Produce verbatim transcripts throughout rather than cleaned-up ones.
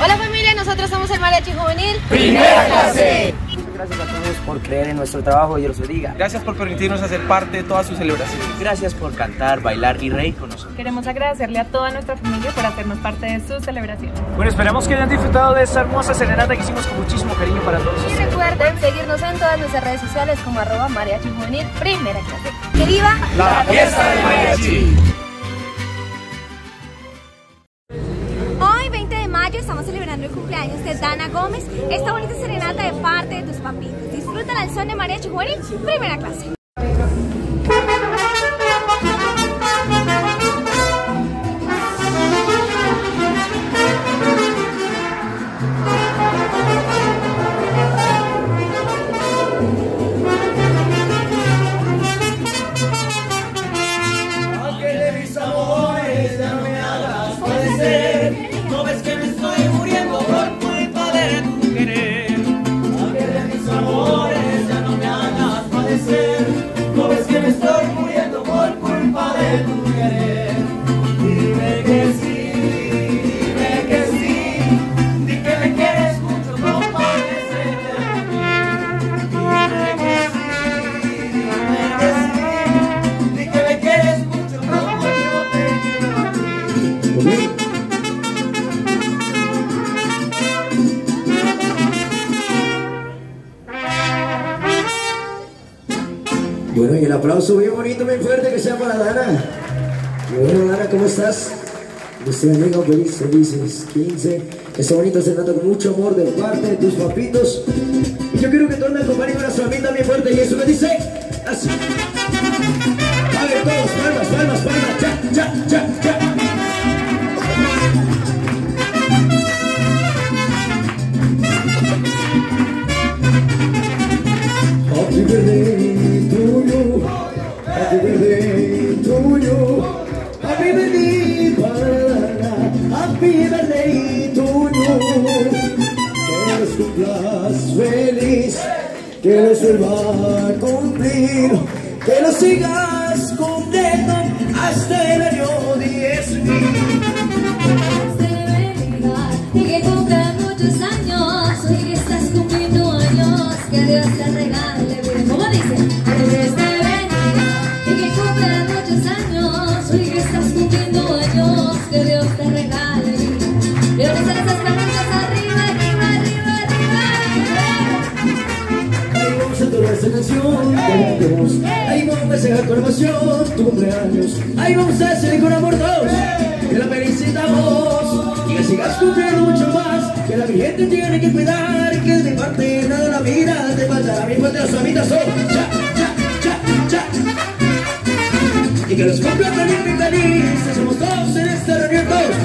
Hola familia, nosotros somos el Mariachi Juvenil Primera Clase. Muchas gracias a todos por creer en nuestro trabajo, Dios los bendiga. Gracias por permitirnos hacer parte de todas sus celebraciones. Gracias por cantar, bailar y reír con nosotros. Queremos agradecerle a toda nuestra familia por hacernos parte de su celebración. Bueno, esperamos que hayan disfrutado de esta hermosa serenata que hicimos con muchísimo cariño para todos. Y recuerden seguirnos en todas nuestras redes sociales como arroba Mariachi Juvenil Primera Clase. ¡Que viva la fiesta del mariachi! Estamos celebrando el cumpleaños de Dana Gómez, esta bonita serenata de parte de tus papitos. Disfrútala al son de Mariachi Juvenil Primera Clase. Bueno, y el aplauso bien bonito, bien fuerte que sea para Dana. Bueno, Dana, ¿cómo estás? Nuestro amigo feliz, felices, quince. Está bonito cenando con mucho amor de parte de tus papitos. Y yo quiero que todos me acompañen con la salmita bien fuerte. Y eso me dice, así. A ver, todos, palmas, palmas, palmas, cha, cha, cha, cha. Happy birthday to you, happy birthday to you, happy birthday, Dana, happy birthday to you. Que los cumplas feliz, que los vuelva a cumplir, que los sigas cumpliendo hasta el año diez mil. Que Dios te regale, como dice, que Dios te bendiga y que cumpla muchos años. Hoy que estás cumpliendo años, que Dios te regale. Quiero que sean esas manitas arriba, arriba, arriba, arriba. Ahí vamos a tocar esta canción, ahí vamos a festejar con emoción tu cumpleaños, ahí vamos a hacer con amor todos, que la felicitamos y que sigas cumpliendo mucho más, que la Virgen te tiene que cuidar, que de mi parte nada. Mira, te falta la misma de los amitas, oh, cha, cha, cha, cha. Y que los cumpla feliz y feliz, somos todos en esta reunión, todos.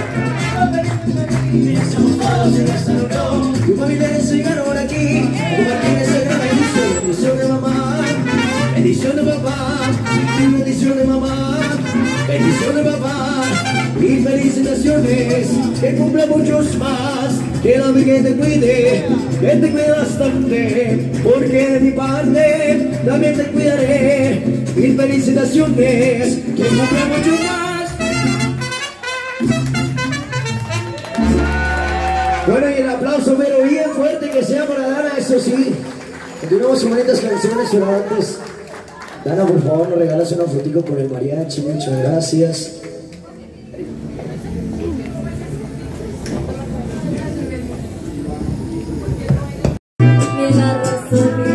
Somos todos en esta reunión. Tu familia se llegaron aquí, tu familia se graba edición, bendición de mamá, bendición de papá, bendición de mamá, bendición de papá. Y felicitaciones, que cumpla muchos más, que la Virgen te cuide, que te cuide bastante, porque de mi parte también te cuidaré. Y felicitaciones, que cumpla muchos más. Bueno, y el aplauso pero bien fuerte que sea para Dana, eso sí. Continuamos con bonitas canciones, pero antes, Dana, por favor, nos regalas una fotico con el mariachi, muchas gracias. Thank you.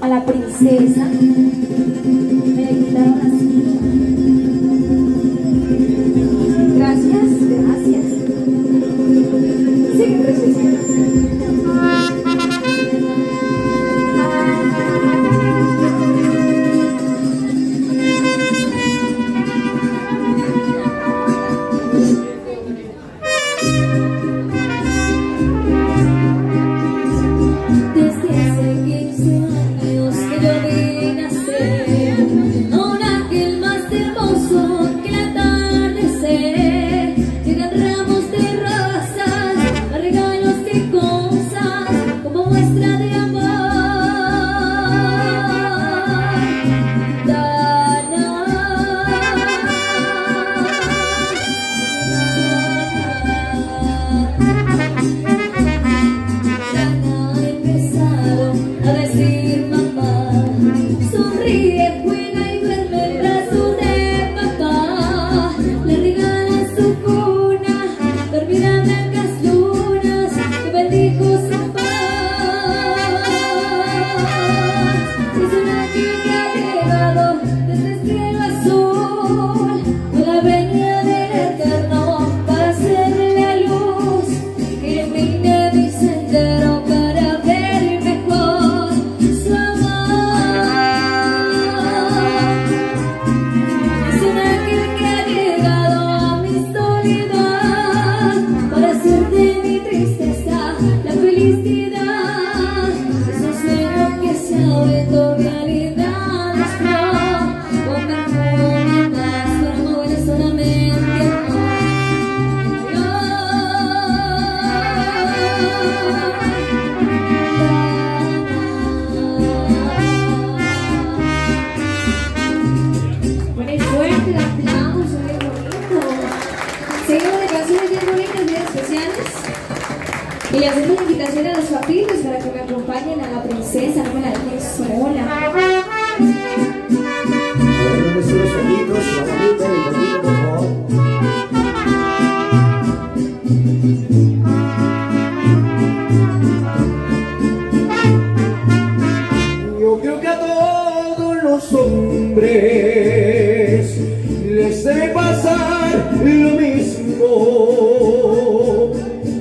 A la princesa me le quitaron así. Gracias, gracias. Sí, gracias. Desde que se quise. Y le hacemos una invitación a los papitos para que me acompañen a la princesa, no me la dejen sola. Bueno, los ojitos, la mamita y el papito, por favor. Yo creo que a todos los hombres les debe pasar lo mismo,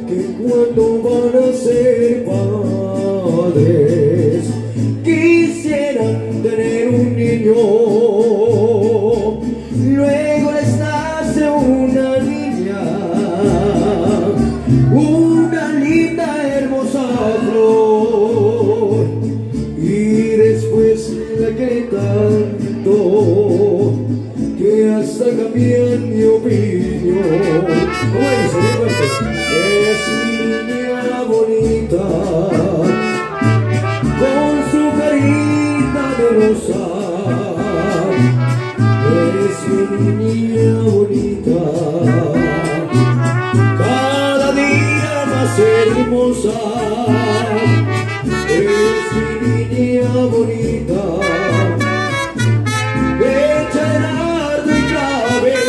que cuando van a ser padres quisieran tener un niño, luego les nace una niña, una linda hermosa flor, y después la que tanto, que hasta cambian de opinión. ¿Cómo dice? Es niña bonita, con su carita de rosa. Eres mi niña bonita, cada día más hermosa. Eres mi niña bonita, hecha de nardo y clavel.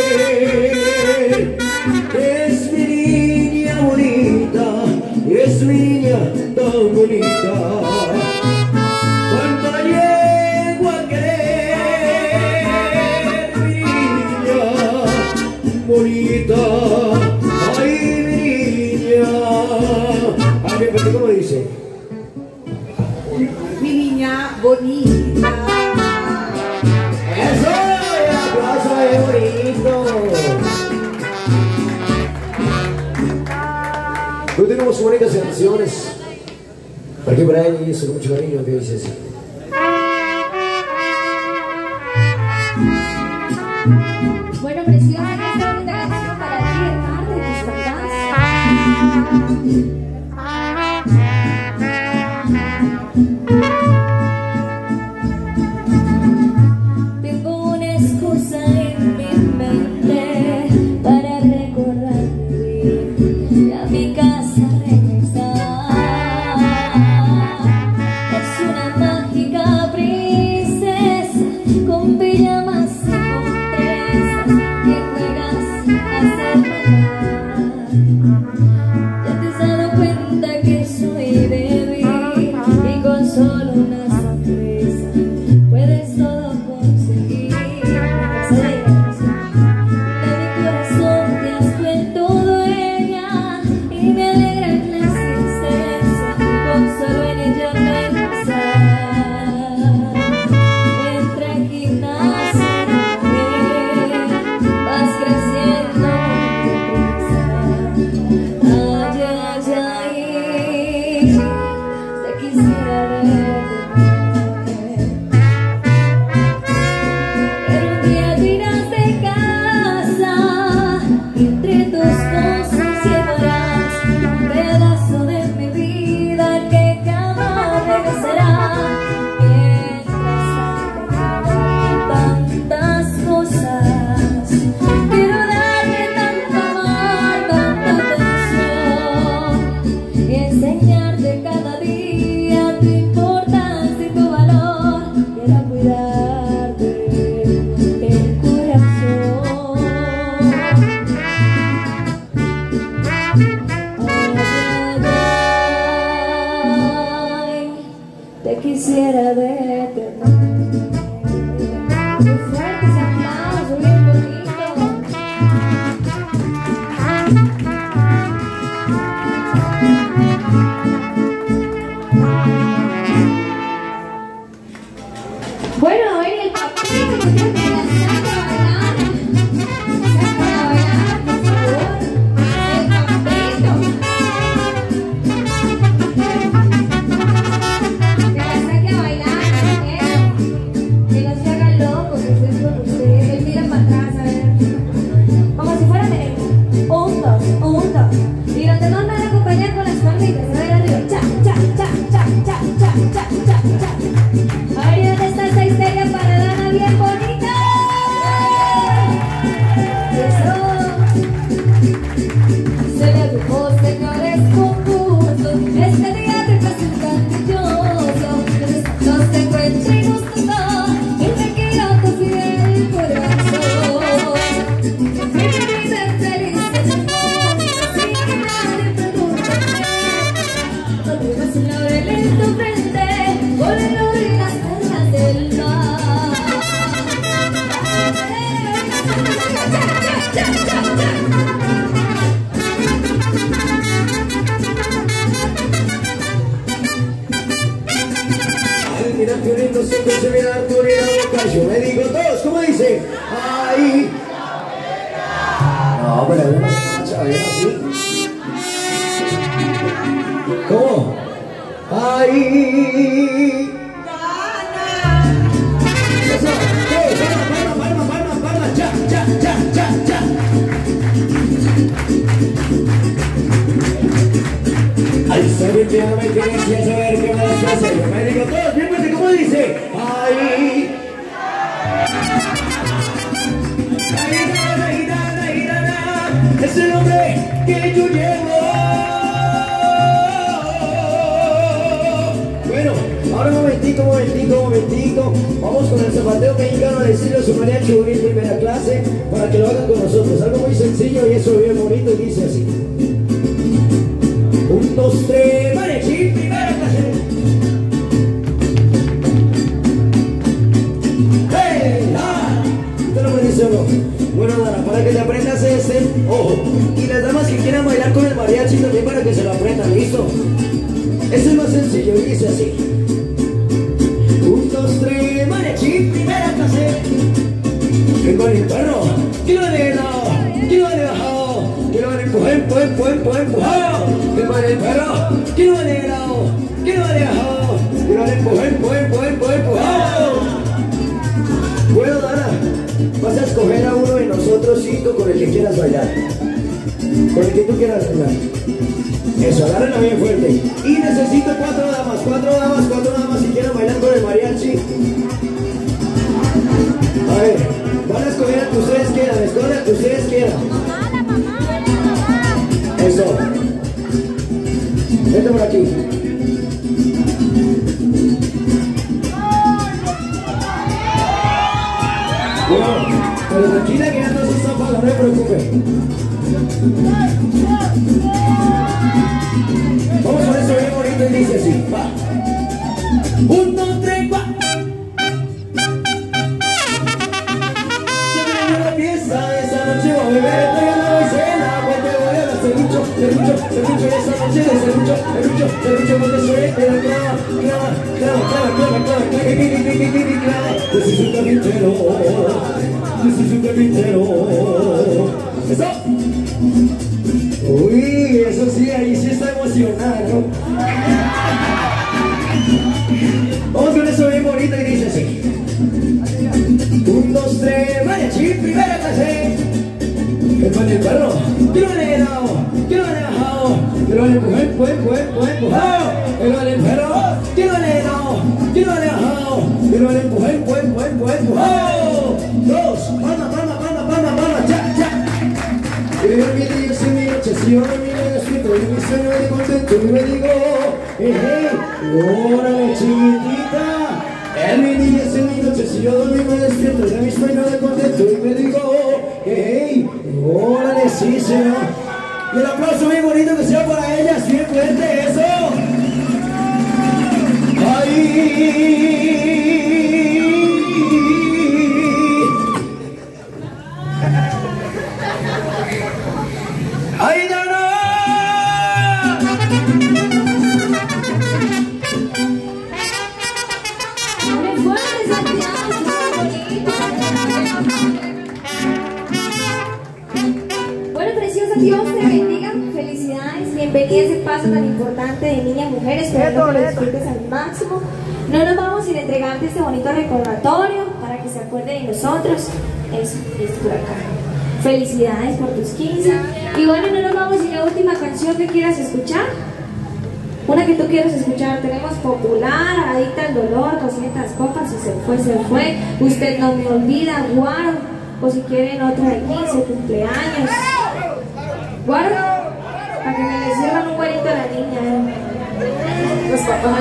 Es mi niña bonita, es mi niña tan bonita. Cuando la llego a querer, mi niña bonita, ay mi niña. A ver, pero ¿cómo dice? Mi niña bonita. Hoy tenemos bonitas canciones para que Brian y eso con mucho cariño que dices. Bueno, preciosa, esta bonita canción para ti, hermano, de tus bandas. Tengo una excusa en mi mente para recordarme a mi casa. Princesa con pijamas y con tres. Yo me digo todos, ¿cómo dice? Ahí. No, pero una chavera así. ¿Cómo? Ahí. Eso. Palmas, palmas, palmas, palmas. Cha, cha, cha, cha, cha. Al saber que no me tienes y al saber que me deshace, yo me digo todos, fíjate cómo dice. Ahí. Es el nombre que yo llevo. Bueno, ahora un momentico, momentico, momentico. Vamos con el zapateo mexicano al estilo su Mariachi Juvenil Primera Clase, para que lo hagan con nosotros. Algo muy sencillo y eso bien bonito, y dice así. Un, dos, tres, Mariachi Primera Clase. Bueno, Dana, para que te aprendas este, ojo, y las damas que quieran bailar con el mariachi también para que se lo aprendan, ¿listo? Este es más sencillo, dice así. Un, dos, tres, mariachi, primera clase. ¡Qué con el perro! ¡Que lo han elevado! ¡Que lo han elevado! ¡Que lo han empujado, empujado, empujado, empujado! ¡Que con el perro! ¡Que lo han elevado! ¡Que lo han elevado! ¡Que lo han empujado, empujado, empujado, empujado! Bueno, Dana, vas a escoger a uno de nosotros cinco con el que quieras bailar. Con el que tú quieras bailar. Eso, agárrenla bien fuerte. Y necesito cuatro damas, cuatro damas, cuatro damas si quieren bailar con el mariachi. A ver, van a escoger a que ustedes quieran, escogen a que ustedes quieran. Eso. Vete por aquí. Bueno, pero tranquila que ya no se zafa, no me preocupe. Vamos con eso bien bonito y dice así, va. Un, dos, tres, cuatro. Se viene la fiesta, esta noche va a beber, traigan la cena, vuelve a volar a serrucho, serrucho, serrucho, esta noche de serrucho, serrucho, serrucho, no te suelte la clava, clava, clava, clava, clava, clava, clava, clava, clava, clava. Eso. Uy, eso sí, ahí sí está emocionado. Vamos con eso bien bonito y dice así. Un, dos, tres, mariachi, primera clase. El pan y el perro. Que lo han elevado, que lo han bajado. Que lo han empujado, empujado. Que lo han perro. Que lo han elevado, que lo han bajado. Que lo han empujado, empujado. Dos, palma, palma, palma, palma, palma, ya, ya. Yo olvidé, yo mi noche, si yo me miro, yo estoy todo mi sueño de contento y me digo, hey, hey, órale chiquitita. En mi día, si mi noche, si yo dormí me despierto de mi sueño de contento y me digo, hey, hey, órale, sí señor. Y el aplauso bien bonito que sea para ellas, bien fuerte, eso. Ay. ¡Ay, Dana! Bueno, preciosa, Dios te bendiga, felicidades, bienvenida a ese paso tan importante de niñas y mujeres, espero que lo disfrutes al máximo. No nos vamos sin entregarte este bonito recordatorio para que se acuerde de nosotros. Eso, es por acá. Felicidades por tus quince. Y bueno, no nos vamos sin la última canción que quieras escuchar. Una que tú quieras escuchar. Tenemos popular, adicta al dolor, doscientas copas, si se fue, se fue. Usted no me olvida, Guaro. O si quieren otra de quince, cumpleaños. Guaro, para que me le sirvan un guarito a la niña. Los papás.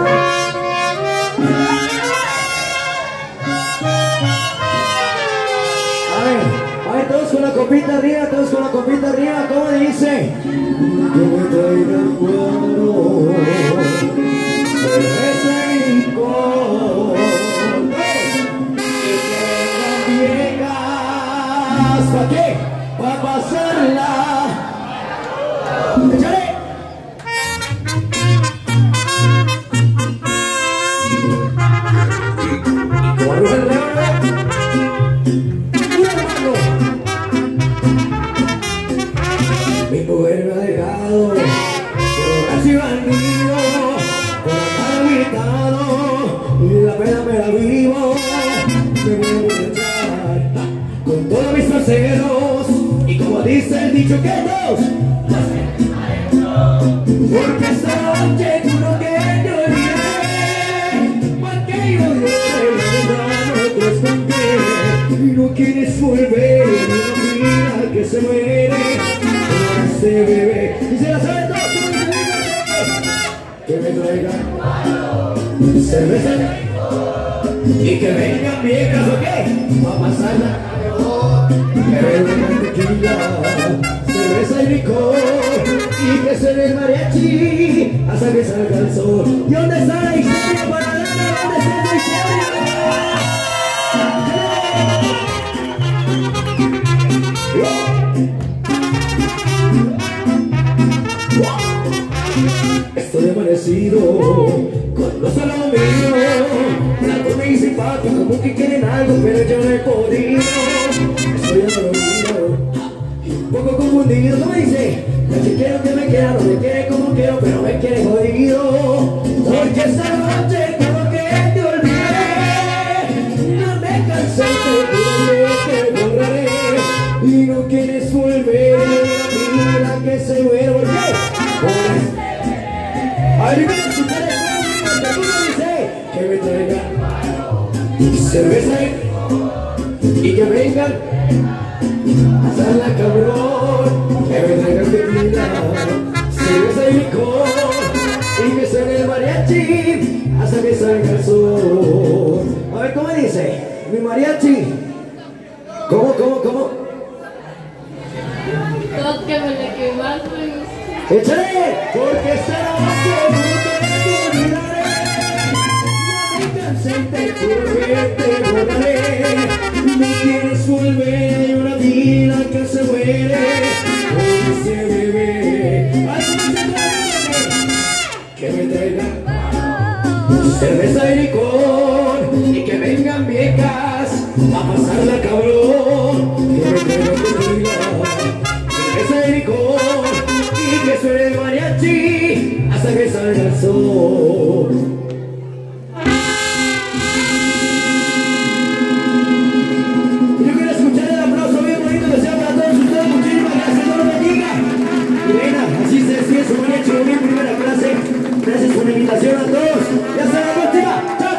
Bye. más, ¿para qué? Para pasarla. ¡Échale! Mi mujer me ha dejado, por así bandido, por estar invitado, y la pena me la vivo. Me voy a echar con todos mis parceros, y como dice el dicho que dos, porque esta noche juro que yo iré, porque yo iré, no te escondí, y no quieres volver, y no mira que se muere. Este bebé, y se la sabe todo, que me traiga cerveza y que vengan viejas, ¿ok? Pa' pasarla mejor, que vengan tequila, cerveza y licor, y que suene el mariachi hasta que salga el sol. ¿Y dónde está la historia para Dana? ¿Dónde está la historia? Estoy amanecido con los salaminos, blanco muy simpático, como que quieren algo, pero yo no he podido. Estoy amanecido y un poco confundido, como dice, la que quiero que me quiera, no me quiere como quiero, pero me quiere jodido. Porque esta noche como que te olvidé, no me cansé, te olvidé, te borraré, y no quieres volver, mira que se muere, ¿por qué? Alimentos y tales dice que me traigan cerveza y que vengan a pasarla cabrón, que me traigan tequila, cerveza y licor, y que suene el mariachi hasta que salga el sol. A ver, ¿cómo dice? Mi mariachi. ¿Cómo, cómo, cómo? Todos que me le queman, pues. ¡Échale! Porque esta noche no te olvidaré, no me cansé, te volveré, no quieres volver, hay una vida que se muere con ese bebé. Que me traigan cerveza y licor, y que vengan viejas a pasarla cabrón, que me traigan cerveza y licor, que suene el mariachi hasta que salga el sol. Yo quiero escuchar el aplauso bien bonito que sea para todos ustedes. Muchísimas gracias, Dios los bendiga. Elena, así se decide su mariachi juvenil primera clase. Gracias por la invitación a todos. Ya hasta la próxima. Chao,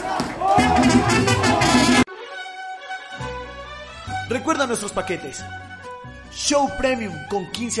chao. Recuerda nuestros paquetes. Show Premium con quince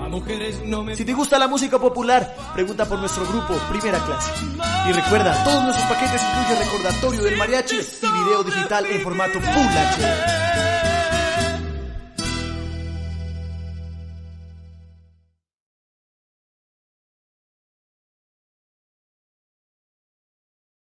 a mujeres no me... Si te gusta la música popular, pregunta por nuestro grupo Primera Clase. Y recuerda, todos nuestros paquetes incluyen recordatorio del mariachi y video digital en formato Full H D.